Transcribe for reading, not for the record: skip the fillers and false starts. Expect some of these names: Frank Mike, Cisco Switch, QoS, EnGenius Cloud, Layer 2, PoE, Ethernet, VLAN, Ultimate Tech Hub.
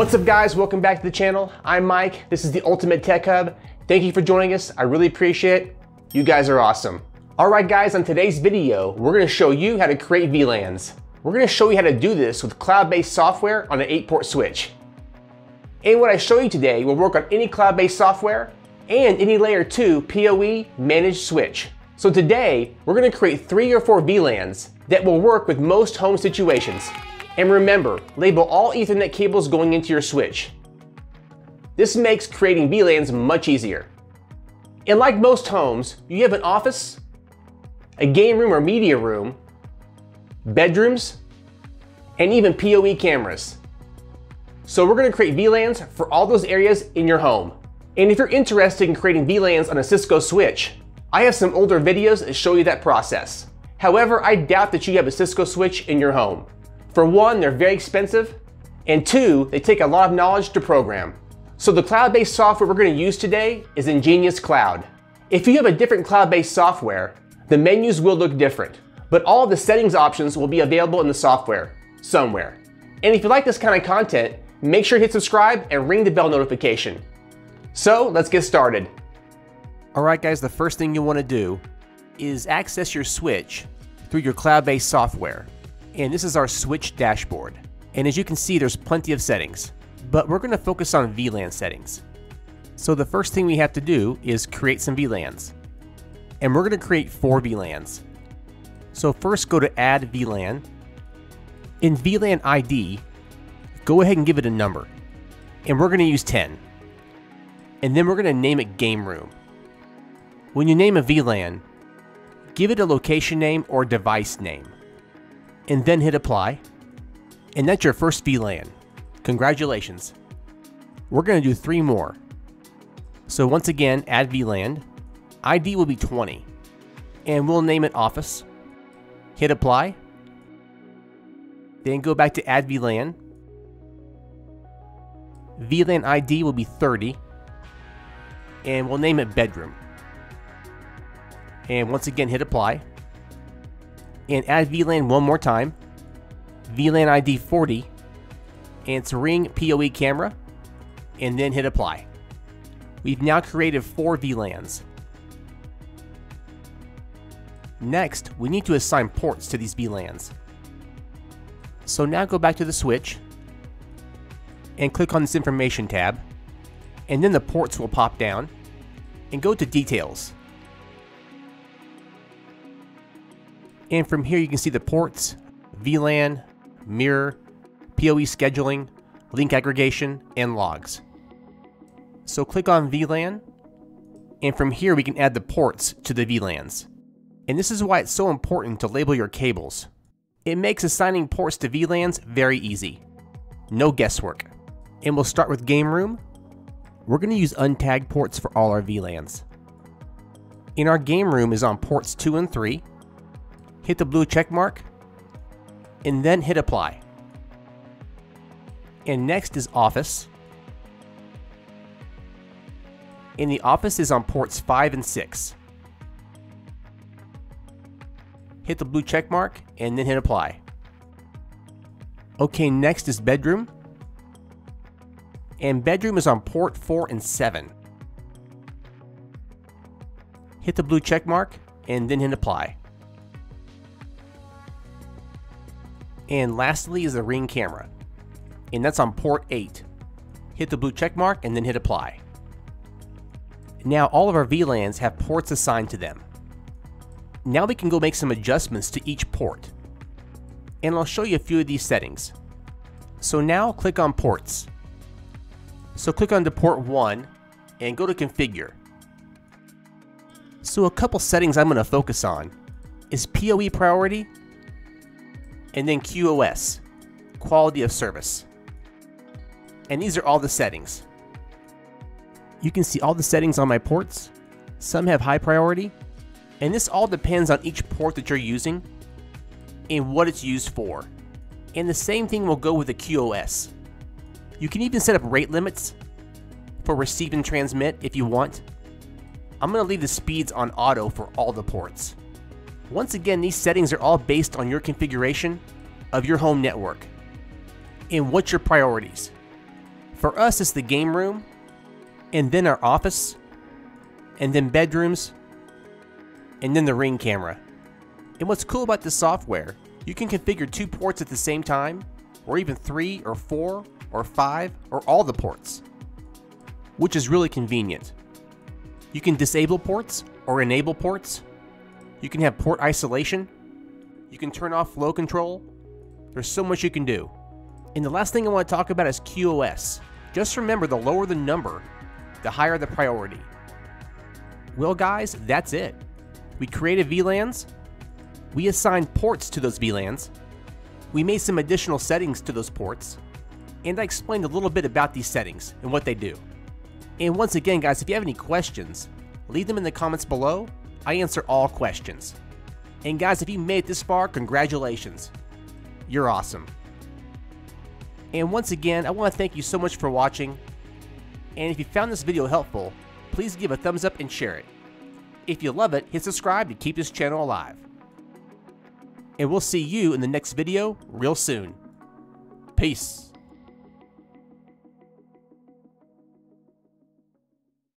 What's up, guys? Welcome back to the channel. I'm Mike. This is the Ultimate Tech Hub. Thank you for joining us. I really appreciate it. You guys are awesome. All right, guys, on today's video, we're going to show you how to create VLANs. We're going to show you how to do this with cloud-based software on an 8-port switch. And what I show you today will work on any cloud-based software and any layer 2 PoE managed switch. So today, we're going to create 3 or 4 VLANs that will work with most home situations. And remember, label all Ethernet cables going into your switch. This makes creating VLANs much easier. And like most homes, you have an office, a game room or media room, bedrooms, and even PoE cameras. So we're going to create VLANs for all those areas in your home. And if you're interested in creating VLANs on a Cisco Switch, I have some older videos that show you that process. However, I doubt that you have a Cisco Switch in your home. For one, they're very expensive, and 2, they take a lot of knowledge to program. So the cloud-based software we're going to use today is EnGenius Cloud. If you have a different cloud-based software, the menus will look different, but all the settings options will be available in the software somewhere. And if you like this kind of content, make sure to hit subscribe and ring the bell notification. So let's get started. All right, guys, the first thing you want to do is access your switch through your cloud-based software. And this is our switch dashboard. And as you can see, there's plenty of settings, but we're going to focus on VLAN settings. So the first thing we have to do is create some VLANs, and we're going to create 4 VLANs. So first, go to add VLAN. In VLAN ID, go ahead and give it a number, and we're going to use 10. And then we're going to name it game room. When you name a VLAN, give it a location name or device name, and then hit apply. And that's your first VLAN. Congratulations. We're going to do 3 more. So once again, add VLAN. ID will be 20, and we'll name it office. Hit apply. Then go back to add VLAN. VLAN ID will be 30, and we'll name it bedroom. And once again, hit apply. And add VLAN one more time. VLAN ID 40, and it's ring PoE camera, and then hit apply. We've now created 4 VLANs. Next, we need to assign ports to these VLANs. So now go back to the switch and click on this information tab, and then the ports will pop down, and go to details. And from here, you can see the ports, VLAN, mirror, PoE scheduling, link aggregation, and logs. So click on VLAN, and from here we can add the ports to the VLANs. And this is why it's so important to label your cables. It makes assigning ports to VLANs very easy. No guesswork. And we'll start with game room. We're going to use untagged ports for all our VLANs. In our game room is on ports 2 and 3. Hit the blue check mark, and then hit apply. And next is office. And the office is on ports 5 and 6. Hit the blue check mark, and then hit apply. Okay, next is bedroom. And bedroom is on port 4 and 7. Hit the blue check mark, and then hit apply. And lastly is the ring camera, and that's on port 8. Hit the blue check mark, and then hit apply. Now all of our VLANs have ports assigned to them. Now we can go make some adjustments to each port, and I'll show you a few of these settings. So now click on ports. So click on to port 1 and go to configure. So a couple settings I'm going to focus on is PoE priority, and then QoS, quality of service. And these are all the settings. You can see all the settings on my ports. Some have high priority, and this all depends on each port that you're using and what it's used for. And the same thing will go with the QoS. You can even set up rate limits for receive and transmit if you want. I'm going to leave the speeds on auto for all the ports. Once again, these settings are all based on your configuration of your home network and what's your priorities. For us, it's the game room, and then our office, and then bedrooms, and then the Ring camera. And what's cool about this software, you can configure 2 ports at the same time, or even 3 or 4 or 5 or all the ports, which is really convenient. You can disable ports or enable ports. You can have port isolation. You can turn off flow control. There's so much you can do. And the last thing I want to talk about is QoS. Just remember, the lower the number, the higher the priority. Well guys, that's it. We created VLANs. We assigned ports to those VLANs. We made some additional settings to those ports. And I explained a little bit about these settings and what they do. And once again guys, if you have any questions, leave them in the comments below. I answer all questions. And guys, if you made it this far, congratulations. You're awesome. And once again, I want to thank you so much for watching. And if you found this video helpful, please give a thumbs up and share it. If you love it, hit subscribe to keep this channel alive. And we'll see you in the next video real soon. Peace.